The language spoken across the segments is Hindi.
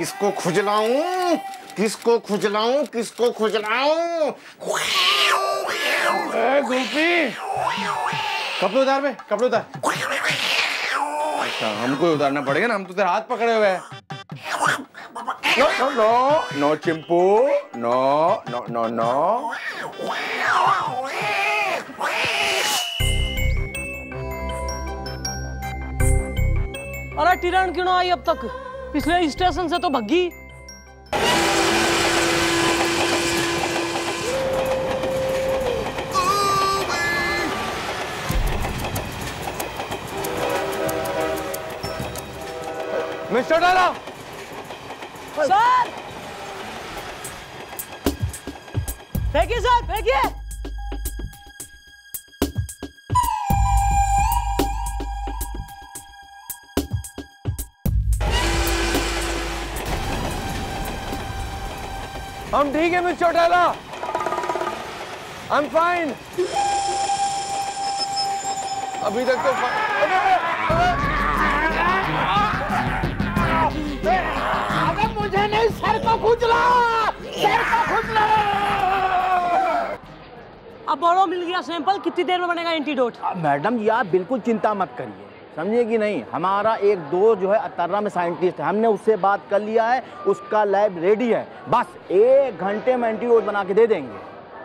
किसको खुजलाऊं किसको खुजलाऊं किसको खुजलाऊं। कपड़े उतार बे, कपड़े उतार। अच्छा हमको उतारना पड़ेगा ना, हम तो तेरा हाथ पकड़े हुए हैं। No no no no Chimpu, no no no no. अरे टिरण क्यों ना आई अब तक? पिछले स्टेशन से तो भगी। मिस चौटाला सर, फेंकिए सर, फेंकिए। हम ठीक है miss Chautala, I am fine. अभी तक तो अबे मुझे नहीं, सर को खुजला, सर को खुजला। अब बोलो मिल गया सैंपल, कितनी देर में बनेगा एंटीडोट? मैडम जी आप बिल्कुल चिंता मत करिए, समझिए कि नहीं, हमारा एक दो जो है अतर्रा में साइंटिस्ट है, हमने उससे बात कर लिया है, उसका लैब रेडी है, बस 1 घंटे में एंटीडोट बना के दे देंगे।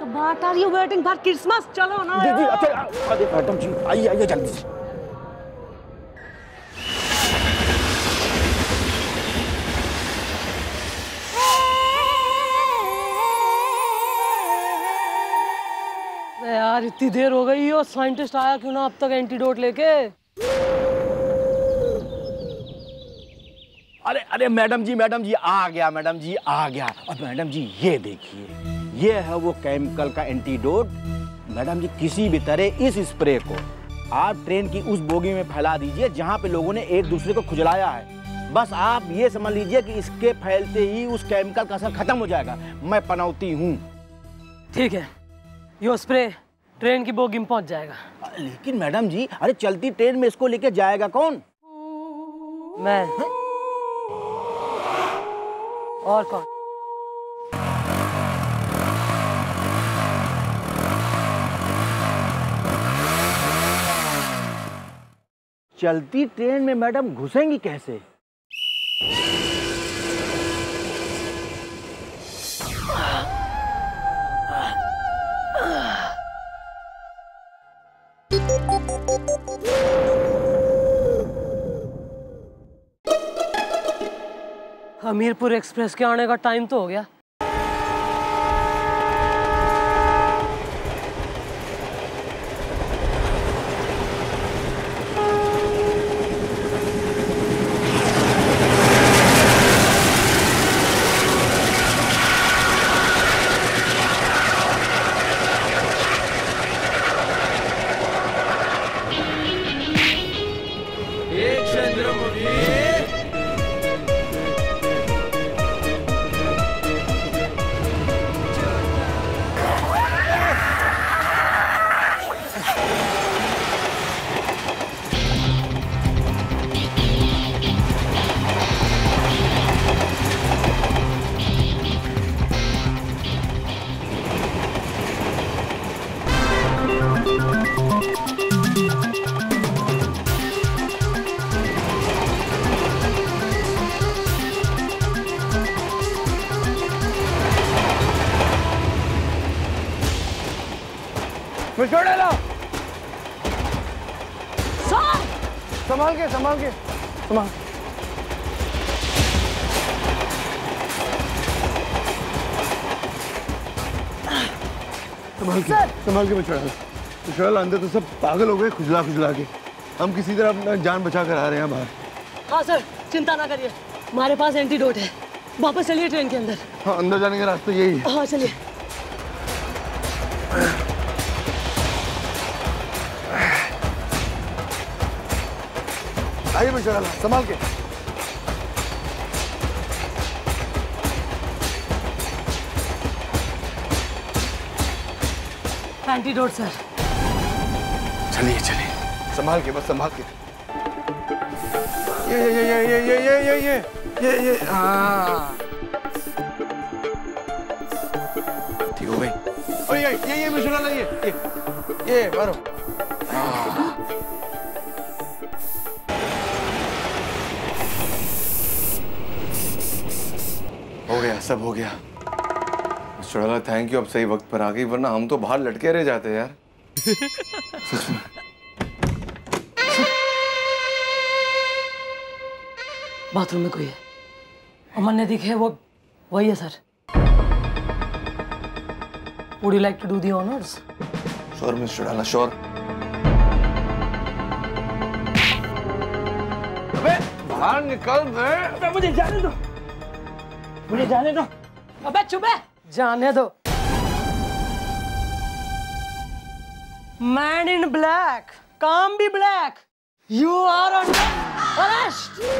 तो बात आ रही है वेटिंग फॉर क्रिसमस, चलो ना। जी जी अच्छा मैडम जी, आइए आइए जल्दी। यार इतनी देर हो गई और साइंटिस्ट आया क्यों ना अब तक एंटीडोट लेके? अरे अरे मैडम जी आ गया, मैडम जी आ गया। और मैडम जी ये देखिए, ये है वो केमिकल का एंटीडोट। मैडम जी किसी भी तरह इस स्प्रे को आप ट्रेन की उस बोगी में फैला दीजिए जहाँ पे लोगों ने एक दूसरे को खुजलाया है। बस आप ये समझ लीजिए कि इसके फैलते ही उस केमिकल का असर खत्म हो जाएगा। मैं पनौती हूँ। ठीक है, यो स्प्रे ट्रेन की बोगी में पहुँच जाएगा। लेकिन मैडम जी, अरे चलती ट्रेन में इसको लेके जाएगा कौन? मैं। और कौन? चलती ट्रेन में मैडम घुसेंगी कैसे? हमीरपुर एक्सप्रेस के आने का टाइम तो हो गया। संभाल के संभाल के। अंदर तो सब पागल हो गए खुजला के। हम किसी तरह अपना जान बचा कर आ रहे हैं बाहर। हाँ सर, चिंता ना करिए, हमारे पास एंटीडोट है। वापस चलिए ट्रेन के अंदर। हाँ, अंदर जाने का रास्ता यही है। हाँ चलिए। आइए मिस चौटाला, संभाल के। Antidote sir. चलिए चलिए, संभाल के, बस संभाल के। ये हाँ ठीक हो गई। और ये मिस चौटाला ये मारो। हो गया, सब हो गया। मिस चौटाला थैंक यू, अब सही वक्त पर आ गई, वरना हम तो बाहर लटके रह जाते यार। सच में बाथरूम में कोई है, अमन ने दिखे वो वही है sir. Would you like to do the honors? Sure, Miss Chautala, sure. अबे बाहर निकल बे। अबे मुझे जाने दो, मुझे जाने दो। अबे चुप है, जाने दो। Man in black, काम भी black. You are under arrest.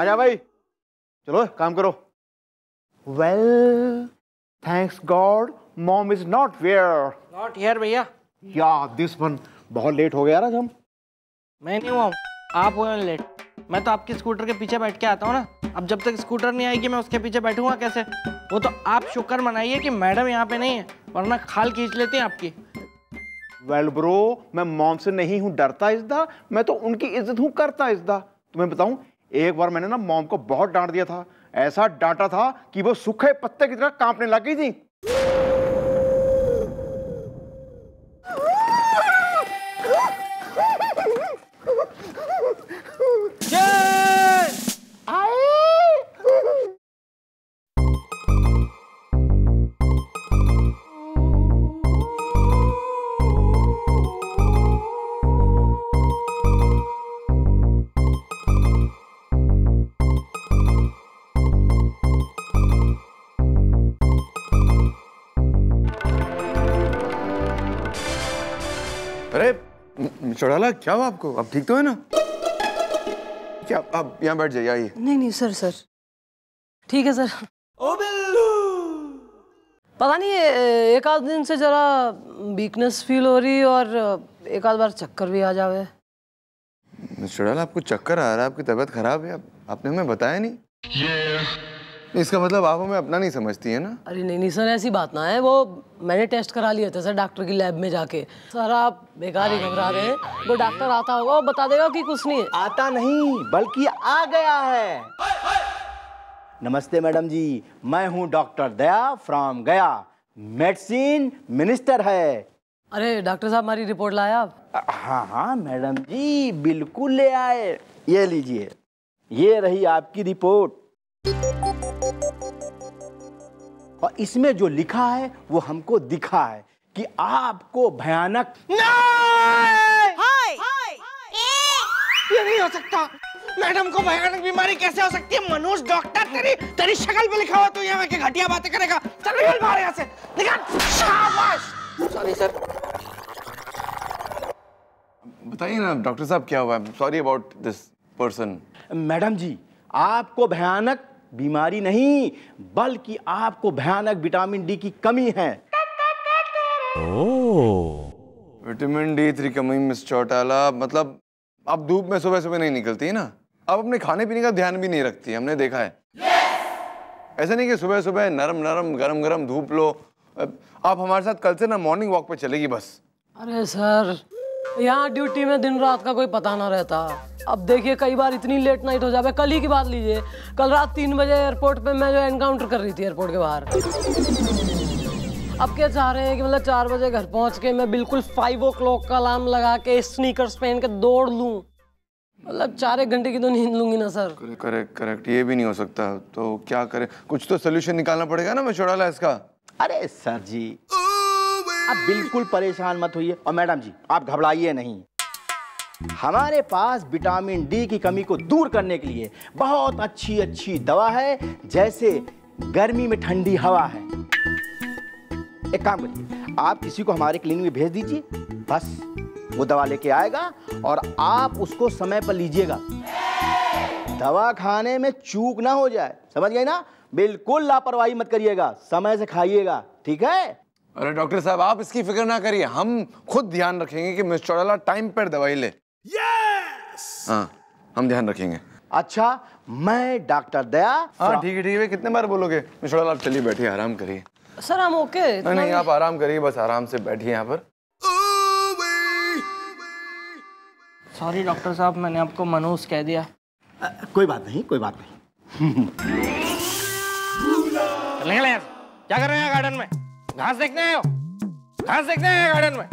आजा भाई, चलो काम करो। Well, thanks God, mom is not here. Not here भैया? Yeah, this one बहुत लेट हो गया आज हम। मैं नहीं हुआ हूँ, आप हुए लेट। मैं तो आपकी स्कूटर के पीछे बैठ के आता हूँ ना। अब जब तक स्कूटर नहीं आएगी मैं उसके पीछे बैठूंगा कैसे? वो तो आप शुक्र मनाइए कि मैडम यहाँ पे नहीं है, वरना खाल खींच लेते हैं आपकी। वेल ब्रो, मैं मॉम से नहीं हूँ डरता इज़्दा, मैं तो उनकी इज्जत हूँ करता इज़्दा। तुम्हें बताऊँ, एक बार मैंने ना मॉम को बहुत डांट दिया था, ऐसा डांटा था कि वो सूखे पत्ते की तरह कांपने लग गई थी। चौड़ाला क्या हुआ आपको? अब ठीक तो है ना? क्या आप यहाँ बैठ जाइए, आइए। नहीं नहीं सर, सर ठीक है सर। ओ बिल्लू, पता नहीं एक आध दिन से जरा वीकनेस फील हो रही और एक आध बार चक्कर भी आ जावे। चौड़ाला आपको चक्कर आ रहा है, आपकी तबीयत खराब है, आपने हमें बताया नहीं। इसका मतलब आप हमें अपना नहीं समझती है ना? अरे नहीं नहीं सर, ऐसी बात ना है, वो मैंने टेस्ट करा लिया था सर डॉक्टर की लैब में जाके। सर आप बेकार ही घबरा रहे हैं, वो डॉक्टर आता होगा और बता देगा कि कुछ नहीं है। आता नहीं बल्कि आ गया है। नमस्ते मैडम जी, मैं हूँ doctor Daya from Gaya, medicine minister है। अरे डॉक्टर साहब हमारी रिपोर्ट लाए आप? हाँ हाँ मैडम जी बिल्कुल ले आए, ये लीजिए, ये रही आपकी रिपोर्ट और इसमें जो लिखा है वो हमको दिखा है कि आपको भयानक। ये नहीं हो सकता, मैडम को भयानक बीमारी कैसे हो सकती है? मनोज डॉक्टर, तेरी तेरी शक्ल पे लिखा हुआ, तू यहाँ आके घटिया बातें करेगा। चल निकल बाहर यहाँ से, निकल। शाबाश। Sorry sir. बताइए ना डॉक्टर साहब क्या हुआ? Sorry about this person. Madam जी आपको भयानक बीमारी नहीं बल्कि आपको भयानक विटामिन डी की कमी है। ओह, विटामिन D3 कमी मिस चौटाला? मतलब आप धूप में सुबह सुबह नहीं निकलती है ना, आप अपने खाने पीने का ध्यान भी नहीं रखती, हमने देखा है। yes! ऐसा नहीं कि सुबह सुबह नरम नरम गरम गरम धूप लो। आप हमारे साथ कल से ना मॉर्निंग वॉक पे चलेगी बस। अरे सर यहाँ ड्यूटी में दिन रात का कोई पता ना रहता। अब देखिए कई बार इतनी लेट नाइट हो जाए, कल ही की बात लीजिए, कल रात 3 बजे एयरपोर्ट पे मैं जो एनकाउंटर कर रही थी एयरपोर्ट के बाहर। अब क्या चाह रहे हैं कि मतलब 4 बजे घर पहुँच के मैं बिल्कुल 5 o'clock का अलार्म लगा के स्नीकर्स पहन के दौड़ लूँ? मतलब 4 घंटे की तो नींद लूँगी ना सर। करेक्ट करेक्ट, ये भी नहीं हो सकता, तो क्या करें? कुछ तो सोल्यूशन निकालना पड़ेगा ना मैं चौड़ाला इसका। अरे सर जी आप बिल्कुल परेशान मत होइए, और मैडम जी आप घबराइए नहीं, हमारे पास विटामिन डी की कमी को दूर करने के लिए बहुत अच्छी अच्छी दवा है, जैसे गर्मी में ठंडी हवा है। एक काम करिए, आप किसी को हमारे क्लिनिक में भेज दीजिए, बस वो दवा लेके आएगा और आप उसको समय पर लीजिएगा। दवा खाने में चूक ना हो जाए, समझ गए ना? बिल्कुल लापरवाही मत करिएगा, समय से खाइएगा, ठीक है? अरे डॉक्टर साहब आप इसकी फिक्र ना करिए, हम खुद ध्यान रखेंगे कि मिस चौटाला टाइम पर दवाई ले। यस! हाँ, हम ध्यान रखेंगे। अच्छा, मैं डॉक्टर दया। हाँ ठीक है ठीक है, कितने बार बोलोगे मिस चौटाला आप चलिए बैठिए आराम करिए। सर हम ओके। नहीं आप आराम करिए, बस आराम से बैठिए यहाँ पर। सॉरी डॉक्टर साहब मैंने आपको मनोज कह दिया। कोई बात नहीं कोई बात नहीं। क्या कर रहे हैं गार्डन में? घास देखने आए हो? घास देखने आए हो गार्डन में?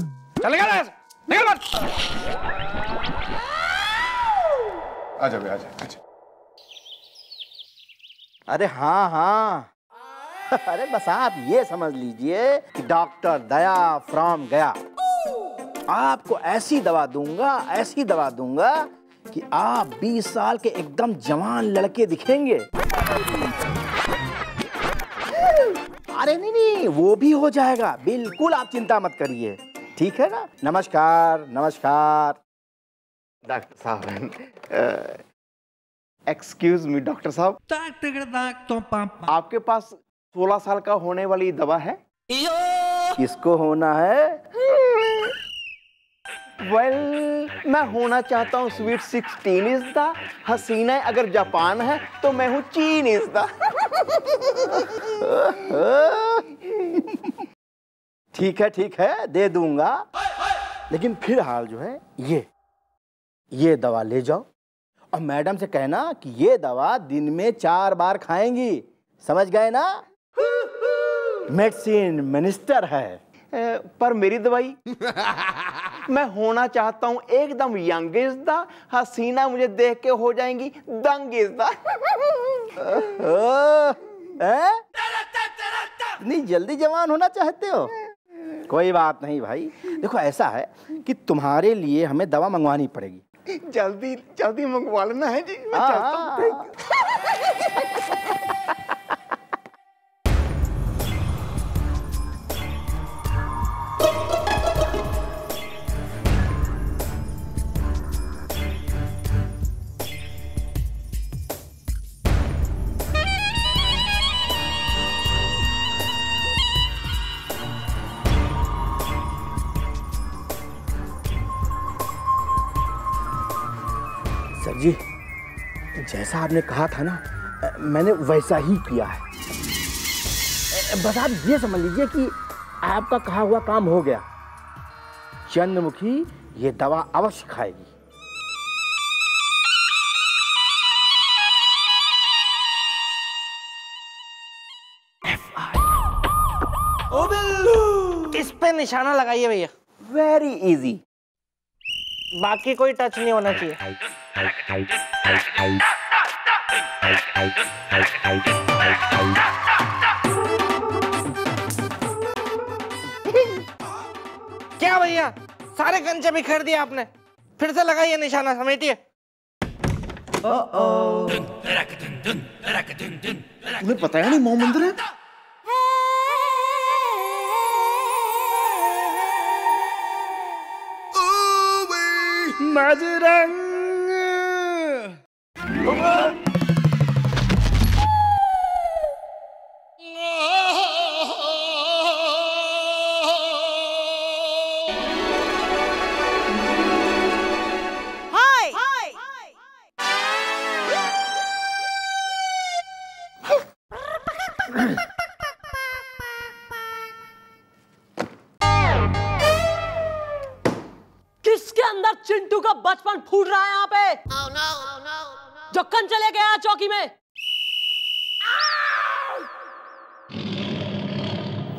चल गया ना, निकल मत। आजा भाई आजा आजा। अरे हाँ हाँ अरे बस आप ये समझ लीजिए कि डॉक्टर दया फ्रॉम गया आपको ऐसी दवा दूंगा कि आप 20 साल के एकदम जवान लड़के दिखेंगे। अरे नहीं नहीं वो भी हो जाएगा, बिल्कुल आप चिंता मत करिए, ठीक है ना? नमस्कार नमस्कार डॉक्टर साहब। एक्सक्यूज मी डॉक्टर साहब, आपके पास 16 साल का होने वाली दवा है? इसको होना है। मैं होना चाहता हूँ स्वीट 16 इज द हसीना, अगर जापान है तो मैं हूँ चीन इज द। ठीक है दे दूंगा, लेकिन फिलहाल जो है ये दवा ले जाओ और मैडम से कहना कि ये दवा दिन में 4 बार खाएंगी, समझ गए ना? मेडिसिन मिनिस्टर है। पर मेरी दवाई मैं होना चाहता हूँ एकदम यंग इज द हसीना, मुझे देख के हो जाएंगी दंग इज द। नहीं जल्दी जवान होना चाहते हो? कोई बात नहीं भाई, देखो ऐसा है कि तुम्हारे लिए हमें दवा मंगवानी पड़ेगी। जल्दी जल्दी मंगवा लेना है जी। जी जैसा आपने कहा था ना मैंने वैसा ही किया है, बस आप ये समझ लीजिए कि आपका कहा हुआ काम हो गया। चंद्रमुखी ये दवा अवश्य खाएगी। इस पे निशाना लगाइए भैया। वेरी इजी, बाकी कोई टच नहीं होना चाहिए। क्या भैया सारे कंचे बिखेर दिए आपने, फिर से लगाइए निशाना, समेटिए। तुम्हें पता है नहीं मोह मंदिर है? माजरंग किसके अंदर चिंटू का बचपन फूट रहा है यहाँ पे? oh no, oh no, oh no. जो कन चले गया चौकी में।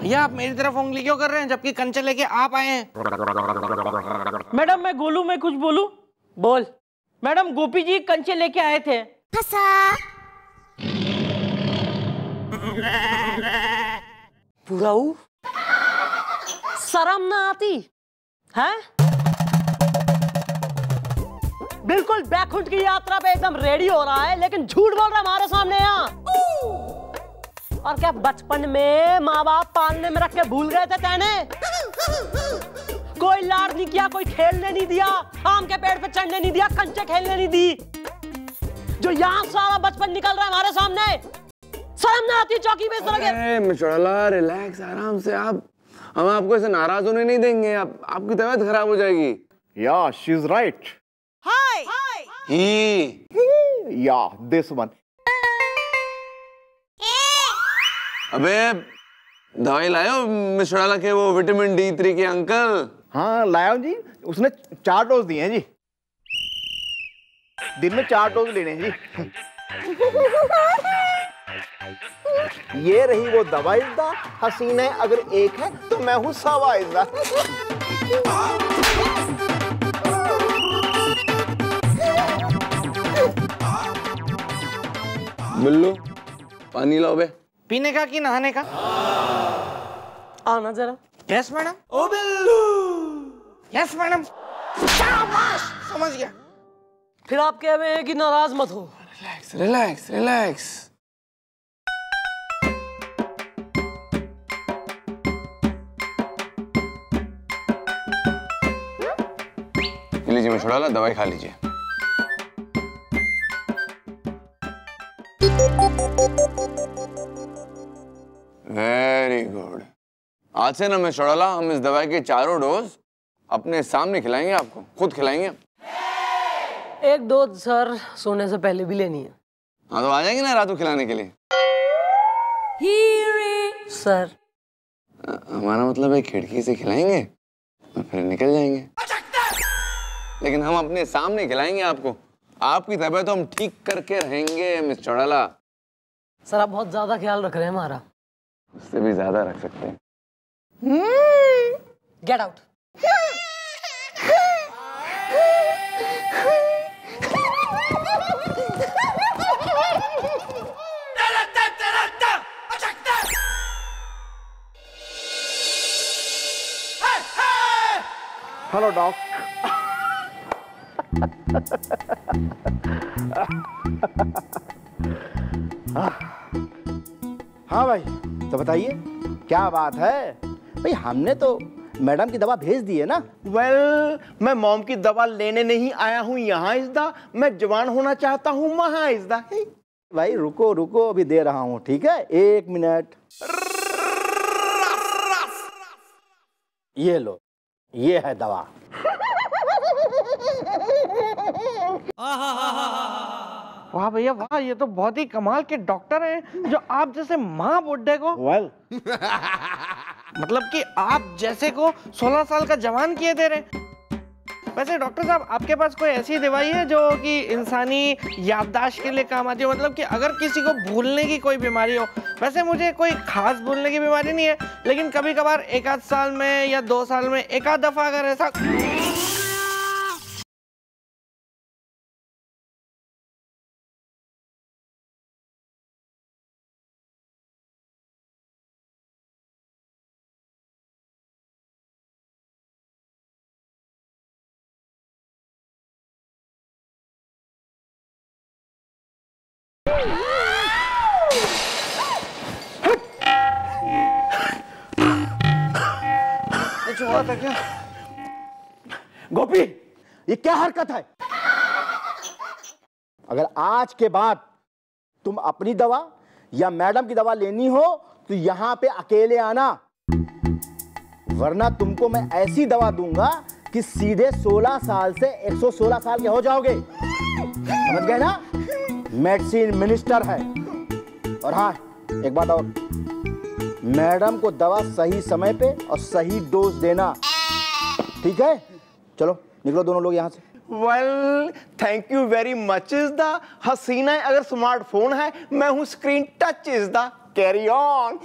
भैया आप मेरी तरफ उंगली क्यों कर रहे हैं जबकि कन चले के आप आए हैं? मैडम मैं गोलू मैं कुछ बोलूं? बोल। मैडम गोपी जी कंचे लेके आए थे। बुराऊ शर्म ना आती है? बिल्कुल बैकुंठ की यात्रा पे एकदम रेडी हो रहा है लेकिन झूठ बोल रहा है हमारे सामने यहाँ। और क्या बचपन में माँ बाप पालने में रख के भूल गए थे? तैने कोई लाड नहीं किया, कोई खेलने नहीं दिया, आम के पेड़ पे चढ़ने नहीं दिया, कंचे खेलने नहीं दी, जो यहाँ सारा बचपन निकल रहा है हमारे सामने। शर्म ना आती चौकी में सो गए? अरे मिस चौटाला रिलैक्स, आराम से। आप हम आपको ऐसे नाराज होने नहीं देंगे, आपकी तबीयत खराब हो जाएगी। Yeah she is right. Hi ही या दिस वन। अबे दवाई लायो मिस चौटाला के वो विटामिन D3 के अंकल? हाँ लाया जी, उसने 4 डोज दिए हैं जी, दिन में 4 डोज लेने हैं जी। ये रही वो दवा इज़्ज़ा, हसीन है अगर एक है तो मैं हूँ सवा इज़्ज़ा। बिल्लू पानी लाओ बे। पीने का कि नहाने का? आना जरा। Yes madam. ओ बिल्लू। Yes madam. शाबाश, समझ गया। फिर आप कह रहे हैं कि नाराज मत हो। Relax relax relax. लीजिए मिस चौटाला, दवाई खा लीजिए। Very good. आज से ना मिस चौटाला, हम इस दवाई के 4 डोज अपने सामने खिलाएंगे, आपको खुद खिलाएंगे। एक डोज सर सोने से पहले भी लेनी है। हाँ तो आ जाएंगे ना रातों खिलाने के लिए। सर हमारा मतलब है खिड़की से खिलाएंगे और फिर निकल जाएंगे, लेकिन हम अपने सामने खिलाएंगे आपको। आपकी तबीयत तो हम ठीक करके रहेंगे मिस चौटाला। सर आप बहुत ज्यादा ख्याल रख रहे हैं हमारा। उससे भी ज्यादा रख सकते हैं। Get out. Hello doc. हाँ भाई तो बताइए क्या बात है? भाई हमने तो मैडम की दवा भेज दी है ना। वेल, मैं मॉम की दवा लेने नहीं आया हूँ यहाँ इज़्ज़ा, मैं जवान होना चाहता हूँ वहाँ इज़्ज़ा। भाई रुको रुको, अभी दे रहा हूँ, ठीक है? 1 मिनट। ये लो, ये है दवा। वाह भैया वाह, ये तो बहुत ही कमाल के डॉक्टर हैं जो आप जैसे माँ बुड्ढे को मतलब कि आप जैसे को 16 साल का जवान किए दे रहे। वैसे डॉक्टर साहब, आपके पास कोई ऐसी दवाई है जो कि इंसानी याददाश्त के लिए काम आती है? मतलब कि अगर किसी को भूलने की कोई बीमारी हो। वैसे मुझे कोई खास भूलने की बीमारी नहीं है, लेकिन कभी कभार एक आध साल में या 2 साल में एक आध दफा अगर ऐसा। हुआ था क्या? गोपी ये क्या हरकत है? अगर आज के बाद तुम अपनी दवा या मैडम की दवा लेनी हो तो यहां पे अकेले आना, वरना तुमको मैं ऐसी दवा दूंगा कि सीधे 16 साल से 116 साल के हो जाओगे, समझ गए ना? मेडिसिन मिनिस्टर है। और हाँ एक बात और, मैडम को दवा सही समय पे और सही डोज देना, ठीक है? चलो निकलो दोनों लोग यहाँ से। Well thank you very much Izza. हसीना है अगर स्मार्टफोन है, मैं हूँ screen touch Izza. Carry on.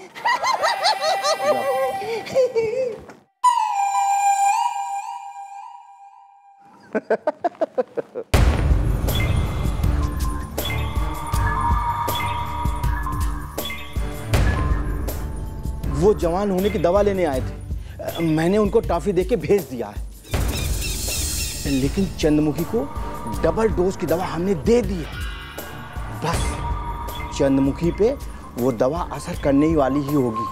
वो जवान होने की दवा लेने आए थे, मैंने उनको टॉफी देके भेज दिया है, लेकिन चंद्रमुखी को डबल डोज की दवा हमने दे दी है। बस चंद्रमुखी पे वो दवा असर करने ही वाली ही होगी।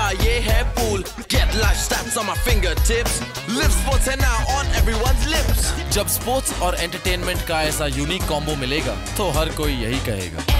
star, yeah, hair pool. Get life stats on my fingertips. Live sports है now on everyone's lips. जब sports और entertainment का ऐसा unique combo मिलेगा, तो हर कोई यही कहेगा.